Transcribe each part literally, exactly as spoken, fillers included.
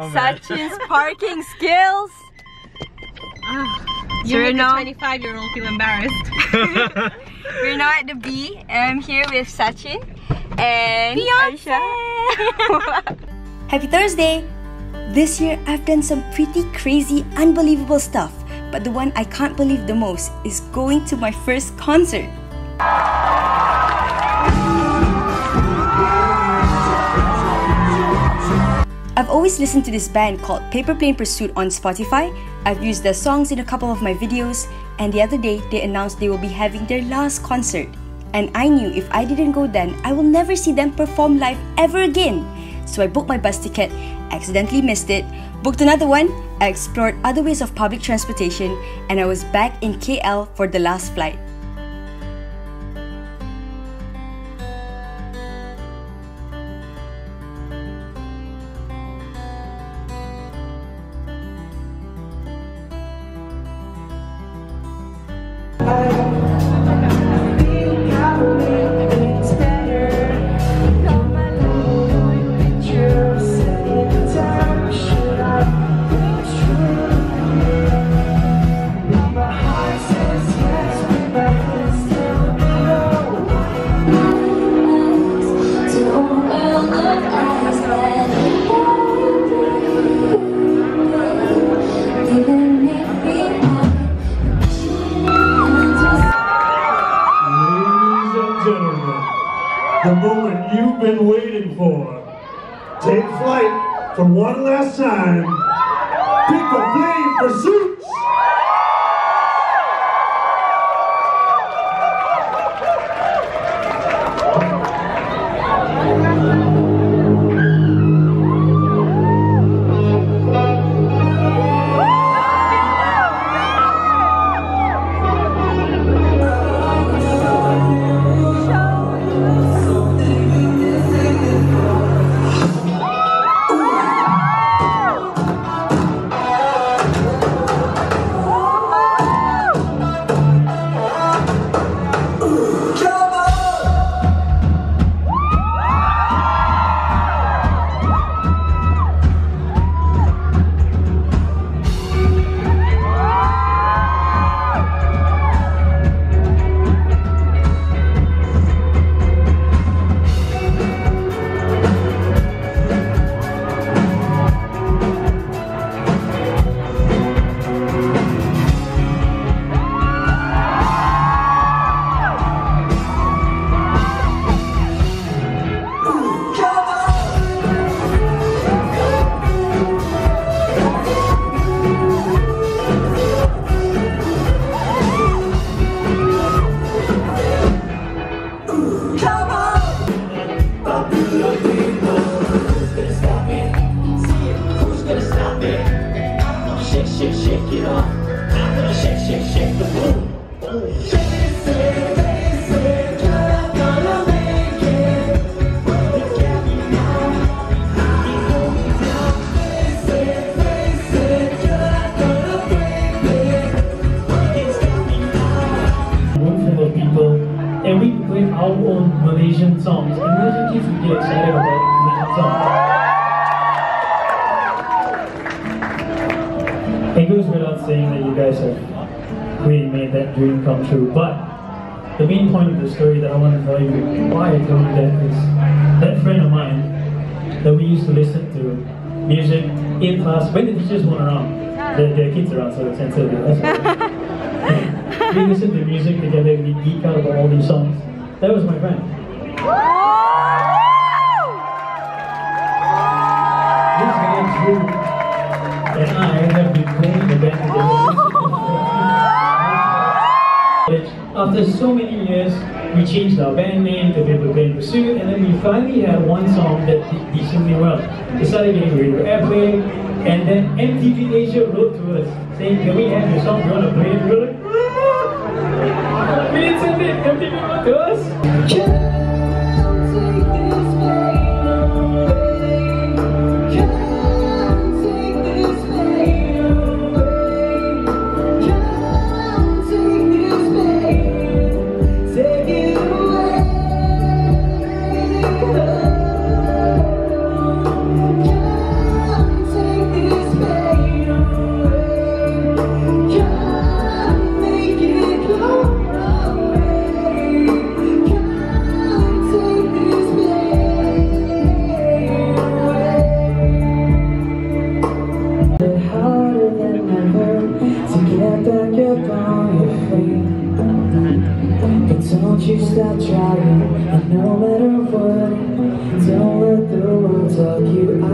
oh, such as parking skills. Oh, you make a twenty-five-year-old feel embarrassed. We're now at the B. I'm here with Sachin and Beyonce. Aisha. Happy Thursday! This year, I've done some pretty crazy, unbelievable stuff. But the one I can't believe the most is going to my first concert. I've always listened to this band called Paperplane Pursuit on Spotify. I've used their songs in a couple of my videos, and the other day they announced they will be having their last concert. And I knew if I didn't go then, I will never see them perform live ever again. So I booked my bus ticket, accidentally missed it, booked another one, I explored other ways of public transportation, and I was back in K L for the last flight. The moment you've been waiting for. Take flight for one last time. Paperplane Pursuit! Our own Malaysian songs. The Malaysian kids would get excited about Malaysian songs. It goes without saying that you guys have really made that dream come true. But the main point of the story that I want to tell you, why I told you that, is that friend of mine that we used to listen to music in class when the teachers weren't around. There, there are kids around, so it's censored. We listened to music together and we geek out about all these songs. That was my friend. This man Drew and I have been playing the band together. After so many years, we changed our band name to Paperplane Pursuit, and then we finally had one song that did decently well. We started getting radio airplay, and then M T V Asia wrote to us saying, "Can we have your song? Do you want to play it?" We were like, "Minutes and minutes, everything about us." Take it away. Can't take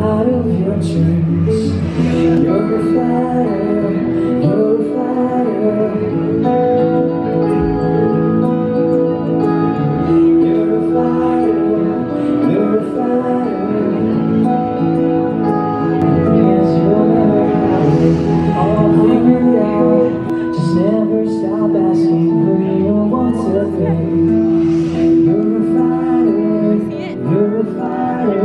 out of your chains. You're a fighter, you're a fighter. You're a fighter, you're a fighter. Yes, you'll never have it all figured out. Just never stop asking who you want to be. You're a fighter, you're a fighter.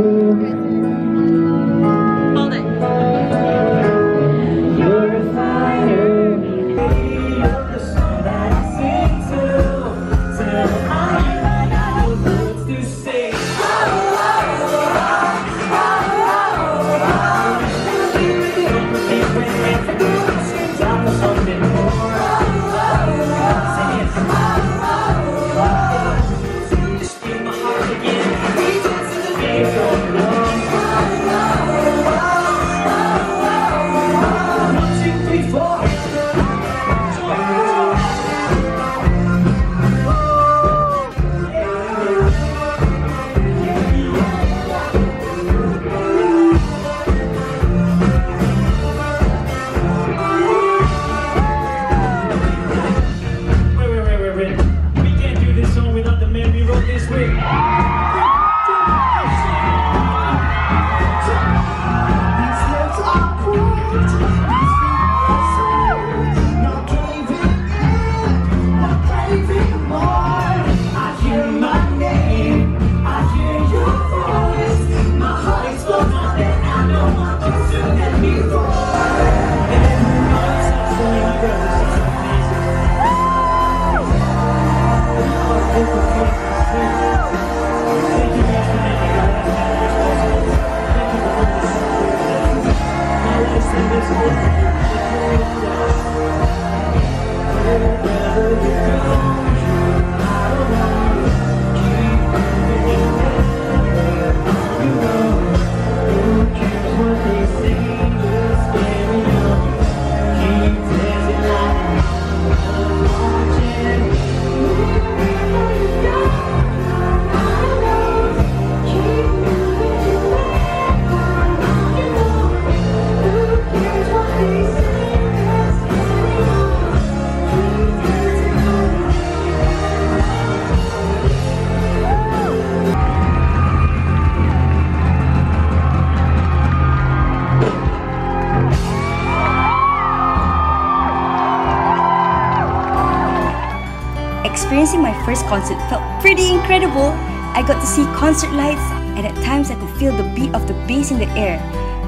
Experiencing my first concert felt pretty incredible. I got to see concert lights, and at times I could feel the beat of the bass in the air.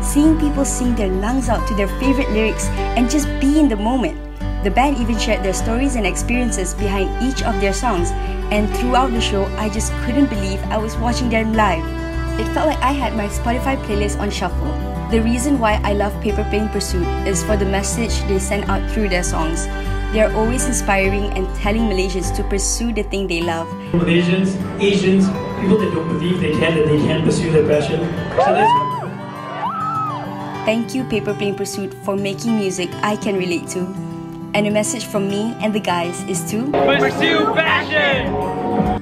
Seeing people sing their lungs out to their favorite lyrics and just be in the moment. The band even shared their stories and experiences behind each of their songs, and throughout the show, I just couldn't believe I was watching them live. It felt like I had my Spotify playlist on shuffle. The reason why I love Paperplane Pursuit is for the message they send out through their songs. They are always inspiring and telling Malaysians to pursue the thing they love. Malaysians, Asians, people that don't believe they can, that they can pursue their passion. So that's... Thank you, Paperplane Pursuit, for making music I can relate to. And a message from me and the guys is to pursue passion!